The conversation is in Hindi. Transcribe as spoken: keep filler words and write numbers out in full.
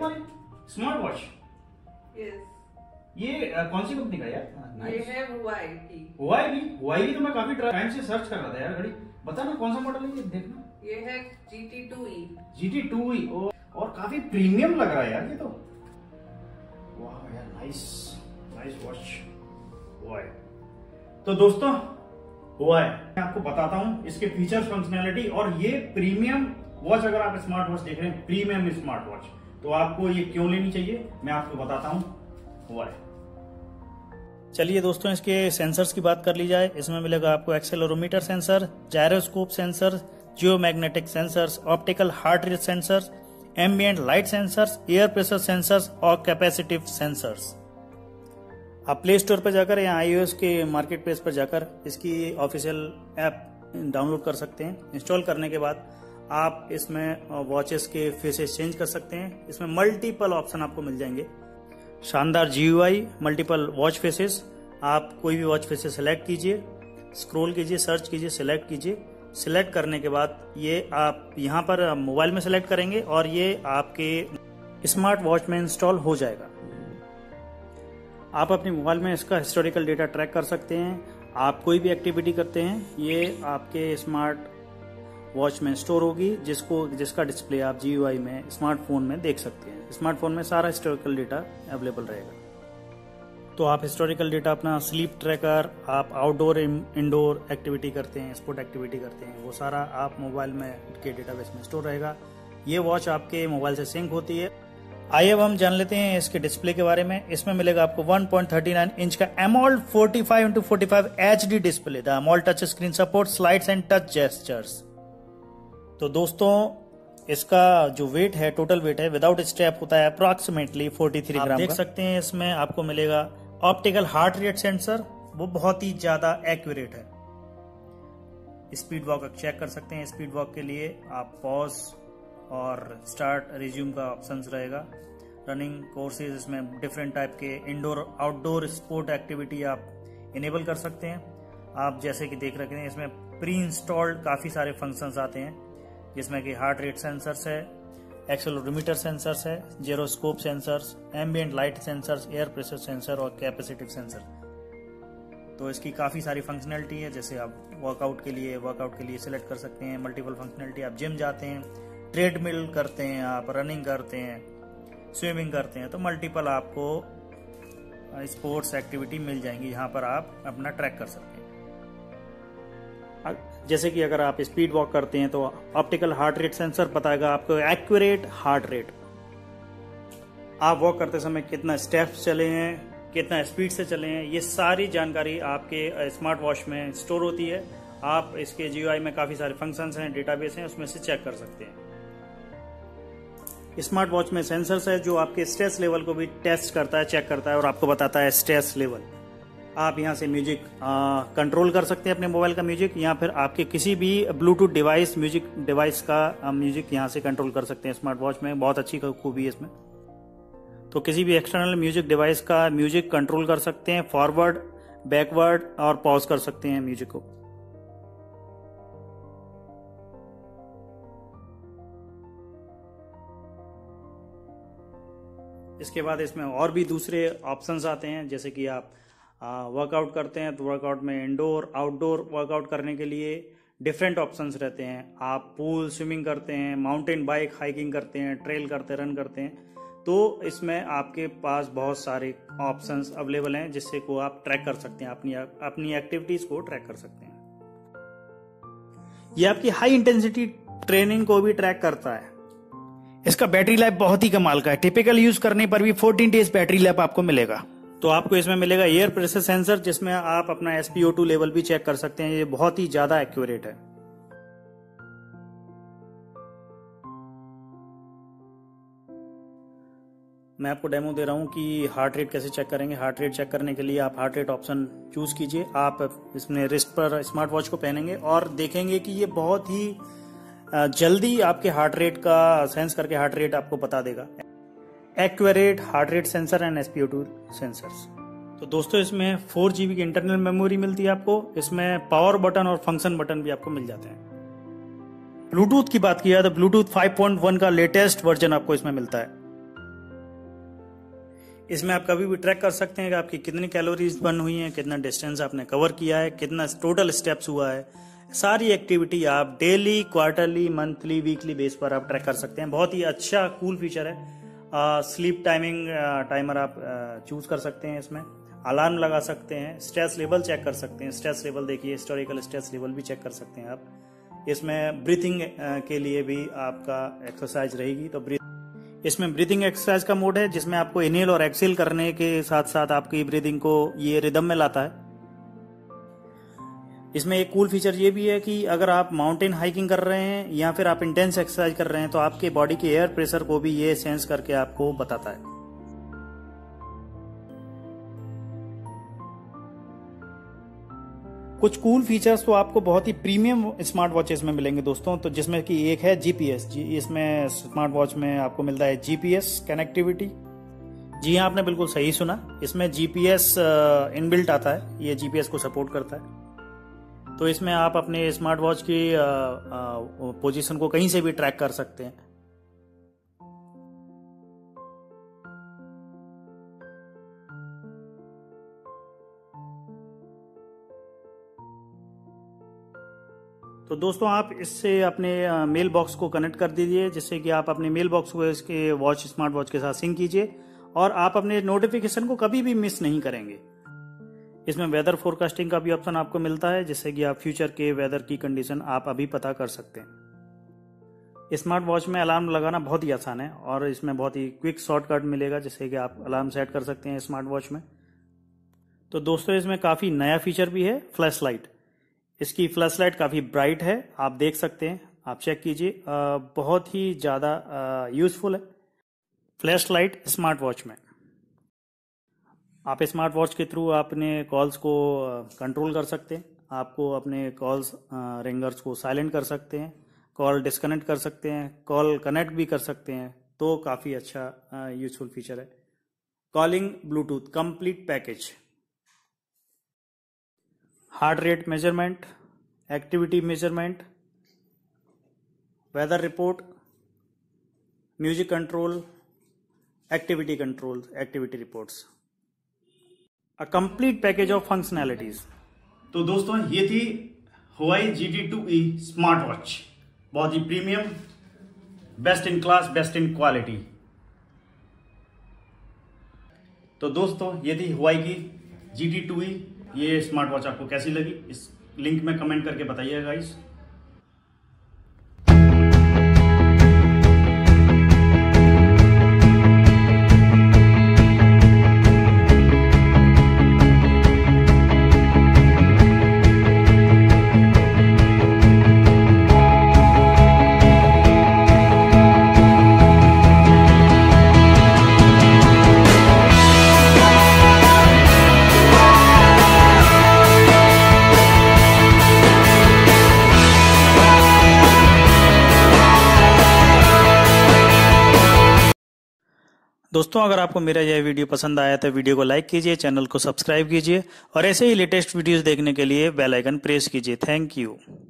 HUAWEI smart watch. यस, ये आ, कौन सी कंपनी का यार? ये है HUAWEI की। HUAWEI भी HUAWEI भी तो मैं काफी टाइम से सर्च कर रहा था यार। घड़ी बता ना कौन सा मॉडल है ये, देखना। ये है G T two E. G T two E और, और काफी प्रीमियम लग रहा है यार ये तो। वाह यार, नाइस नाइस वॉच HUAWEI। तो दोस्तों HUAWEI मैं आपको बताता हूँ इसके फीचर्स, फंक्शनैलिटी और ये प्रीमियम वॉच। अगर आप स्मार्ट वॉच देख रहे हैं, प्रीमियम स्मार्ट वॉच, तो आपको ये क्यों लेनी चाहिए मैं आपको बताता हूँ HUAWEI। चलिए दोस्तों, इसके सेंसर्स की बात कर ली जाए। इसमें मिलेगा आपको accelerometer sensor, gyroscope sensor, geomagnetic sensors, optical heart rate sensors, ambient light sensors, air pressure sensors और कैपेसिटिव सेंसर्स। आप प्ले स्टोर पर जाकर या आईओएस के मार्केट प्लेस पर जाकर इसकी ऑफिशियल ऐप डाउनलोड कर सकते हैं। इंस्टॉल करने के बाद आप इसमें वॉचेस के फेसेस चेंज कर सकते हैं। इसमें मल्टीपल ऑप्शन आपको मिल जाएंगे। शानदार G U I, multiple watch faces. आप कोई भी वॉच फेसेस सेलेक्ट कीजिए, स्क्रॉल कीजिए, सर्च कीजिए, सेलेक्ट कीजिए। सेलेक्ट करने के बाद ये आप यहाँ पर मोबाइल में सेलेक्ट करेंगे और ये आपके स्मार्ट वॉच में इंस्टॉल हो जाएगा। आप अपने मोबाइल में इसका हिस्टोरिकल डेटा ट्रैक कर सकते हैं। आप कोई भी एक्टिविटी करते हैं, ये आपके स्मार्ट वॉच में स्टोर होगी, जिसको जिसका डिस्प्ले आप जी यू आई में स्मार्टफोन में देख सकते हैं। स्मार्टफोन में सारा हिस्टोरिकल डेटा अवेलेबल रहेगा। तो आप हिस्टोरिकल डेटा अपना स्लीप ट्रैकर, आप आउटडोर इंडोर एक्टिविटी करते हैं, स्पोर्ट एक्टिविटी करते हैं, वो सारा आप मोबाइल में के डेटाबेस में स्टोर रहेगा। ये वॉच आपके मोबाइल से सिंक होती है। आइए अब हम जान लेते हैं इसके डिस्प्ले के बारे में। इसमें मिलेगा आपको one point thirty nine inch का AMOLED forty five into forty five HD display. The AMOLED touch screen support slides and touch gestures. तो दोस्तों, इसका जो वेट है, टोटल वेट है विदाउट स्ट्रैप होता है अप्रॉक्सीमेटली फोर्टी थ्री ग्राम। आप देख सकते हैं इसमें आपको मिलेगा ऑप्टिकल हार्ट रेट सेंसर, वो बहुत ही ज्यादा एक्यूरेट है। स्पीड वॉक चेक कर सकते हैं। स्पीड वॉक के लिए आप पॉज और स्टार्ट रिज्यूम का ऑप्शंस रहेगा। रनिंग कोर्सेज, इसमें डिफरेंट टाइप के इंडोर आउटडोर स्पोर्ट एक्टिविटी आप इनेबल कर सकते हैं। आप जैसे कि देख रहे हैं, इसमें प्री इंस्टॉल्ड काफी सारे फंक्शंस आते हैं, जिसमें कि हार्ट रेट सेंसर्स है, एक्सेलरोमीटर सेंसर्स है, gyroscope sensors, ambient light sensors, air pressure sensor और कैपेसिटिव सेंसर। तो इसकी काफ़ी सारी फंक्शनलिटी है, जैसे आप वर्कआउट के लिए वर्कआउट के लिए सिलेक्ट कर सकते हैं। मल्टीपल फंक्शनलिटी, आप जिम जाते हैं, ट्रेडमिल करते हैं, आप रनिंग करते हैं, स्विमिंग करते हैं, तो मल्टीपल आपको स्पोर्ट्स एक्टिविटी मिल जाएंगी। यहाँ पर आप अपना ट्रैक कर सकते हैं। जैसे कि अगर आप स्पीड वॉक करते हैं तो ऑप्टिकल हार्ट रेट सेंसर बताएगा आपको एक्यूरेट हार्ट रेट। आप वॉक करते समय कितना स्टेप्स चले हैं, कितना स्पीड से चले हैं, ये सारी जानकारी आपके स्मार्ट वॉच में स्टोर होती है। आप इसके जी यू आई में काफी सारे फंक्शंस हैं, डेटाबेस हैं, उसमें से चेक कर सकते हैं। स्मार्ट वॉच में सेंसर्स है जो आपके स्ट्रेस लेवल को भी टेस्ट करता है, चेक करता है और आपको बताता है स्ट्रेस लेवल। आप यहां से म्यूजिक कंट्रोल कर सकते हैं, अपने मोबाइल का म्यूजिक, या फिर आपके किसी भी ब्लूटूथ डिवाइस म्यूजिक डिवाइस का म्यूजिक यहां से कंट्रोल कर सकते हैं। स्मार्ट वॉच में बहुत अच्छी खूबी है इसमें। तो किसी भी एक्सटर्नल म्यूजिक डिवाइस का म्यूजिक कंट्रोल कर सकते हैं, फॉरवर्ड, बैकवर्ड और पॉज कर सकते हैं म्यूजिक को। इसके बाद इसमें और भी दूसरे ऑप्शंस आते हैं, जैसे कि आप वर्कआउट uh, करते हैं तो वर्कआउट में इंडोर आउटडोर वर्कआउट करने के लिए डिफरेंट ऑप्शंस रहते हैं। आप पूल, स्विमिंग करते हैं, माउंटेन बाइक, हाइकिंग करते हैं, ट्रेल करते हैं, रन करते हैं, तो इसमें आपके पास बहुत सारे ऑप्शंस अवेलेबल हैं, जिससे को आप ट्रैक कर सकते हैं, अपनी अपनी एक्टिविटीज को ट्रैक कर सकते हैं। यह आपकी हाई इंटेंसिटी ट्रेनिंग को भी ट्रैक करता है। इसका बैटरी लाइफ बहुत ही कमाल का है। टिपिकल यूज करने पर भी फोर्टीन डेज बैटरी लाइफ आपको मिलेगा। तो आपको इसमें मिलेगा एयर प्रेशर सेंसर, जिसमें आप अपना S P O two level भी चेक कर सकते हैं। ये बहुत ही ज्यादा एक्यूरेट है। मैं आपको डेमो दे रहा हूं कि हार्ट रेट कैसे चेक करेंगे। हार्ट रेट चेक करने के लिए आप हार्ट रेट ऑप्शन चूज कीजिए। आप इसमें रिस्ट पर स्मार्ट वॉच को पहनेंगे और देखेंगे कि ये बहुत ही जल्दी आपके हार्ट रेट का सेंस करके हार्ट रेट आपको बता देगा। Accurate heart rate sensor and S P O two sensors. तो दोस्तों, इसमें फोर जीबी की इंटरनल मेमोरी मिलती है आपको। इसमें पावर बटन और फंक्शन बटन भी आपको मिल जाते हैं। ब्लूटूथ की बात किया तो ब्लूटूथ फाइव पॉइंट वन का लेटेस्ट वर्जन आपको इसमें मिलता है। इसमें आप कभी भी ट्रैक कर सकते हैं कि आपकी कितनी कैलोरीज बर्न हुई हैं, कितना डिस्टेंस आपने कवर किया है, कितना टोटल स्टेप्स हुआ है। सारी एक्टिविटी आप daily, quarterly, monthly, weekly base पर आप ट्रैक कर सकते हैं। बहुत ही अच्छा कूल फीचर है। स्लीप टाइमिंग टाइमर आप चूज कर सकते हैं, इसमें अलार्म लगा सकते हैं, स्ट्रेस लेवल चेक कर सकते हैं। स्ट्रेस लेवल देखिए, हिस्टोरिकल स्ट्रेस लेवल भी चेक कर सकते हैं आप। इसमें ब्रीथिंग के लिए भी आपका एक्सरसाइज रहेगी। तो इसमें ब्रीथिंग एक्सरसाइज का मोड है जिसमें आपको इनहेल और एक्सहेल करने के साथ साथ आपकी ब्रीथिंग को ये रिदम में लाता है। इसमें एक कूल फीचर ये भी है कि अगर आप माउंटेन हाइकिंग कर रहे हैं या फिर आप इंटेंस एक्सरसाइज कर रहे हैं तो आपके बॉडी के एयर प्रेशर को भी ये सेंस करके आपको बताता है। कुछ कूल फीचर्स तो आपको बहुत ही प्रीमियम स्मार्ट वॉचेस में मिलेंगे दोस्तों, तो जिसमें कि एक है जीपीएस। जी इसमें स्मार्ट वॉच में आपको मिलता है जीपीएस कनेक्टिविटी। जी हाँ, आपने बिल्कुल सही सुना, इसमें जीपीएस इनबिल्ट आता है, ये जीपीएस को सपोर्ट करता है। तो इसमें आप अपने स्मार्ट वॉच की पोजीशन को कहीं से भी ट्रैक कर सकते हैं। तो दोस्तों आप इससे अपने मेल बॉक्स को कनेक्ट कर दीजिए, जिससे कि आप अपने मेल बॉक्स को इसके वॉच स्मार्ट वॉच के साथ सिंक कीजिए और आप अपने नोटिफिकेशन को कभी भी मिस नहीं करेंगे। इसमें वेदर फोरकास्टिंग का भी ऑप्शन आपको मिलता है, जिससे कि आप फ्यूचर के वेदर की कंडीशन आप अभी पता कर सकते हैं। स्मार्ट वॉच में अलार्म लगाना बहुत ही आसान है और इसमें बहुत ही क्विक शॉर्टकट मिलेगा, जिससे कि आप अलार्म सेट कर सकते हैं स्मार्ट वॉच में। तो दोस्तों इसमें काफ़ी नया फीचर भी है, फ्लैश लाइट। इसकी फ्लैश लाइट काफ़ी ब्राइट है, आप देख सकते हैं, आप चेक कीजिए, बहुत ही ज़्यादा यूजफुल है फ्लैश लाइट स्मार्ट वॉच में। आप स्मार्ट वॉच के थ्रू अपने कॉल्स को कंट्रोल कर सकते हैं, आपको अपने कॉल्स रिंगर्स को साइलेंट कर सकते हैं, कॉल डिस्कनेक्ट कर सकते हैं, कॉल कनेक्ट भी कर सकते हैं। तो काफ़ी अच्छा यूजफुल फीचर है। Calling Bluetooth complete package, heart rate measurement, activity measurement, weather report, music control, activity control, activity reports, a complete package of functionalities. तो दोस्तों ये थी Huawei GT two E smart watch, बहुत ही premium, best in class, best in quality. तो दोस्तों ये थी हुआई की जीटी टू ई। ये स्मार्ट वॉच आपको कैसी लगी इस लिंक में कमेंट करके बताइए गाइस। दोस्तों अगर आपको मेरा यह वीडियो पसंद आया तो वीडियो को लाइक कीजिए, चैनल को सब्सक्राइब कीजिए और ऐसे ही लेटेस्ट वीडियोस देखने के लिए बेल आइकन प्रेस कीजिए। Thank you.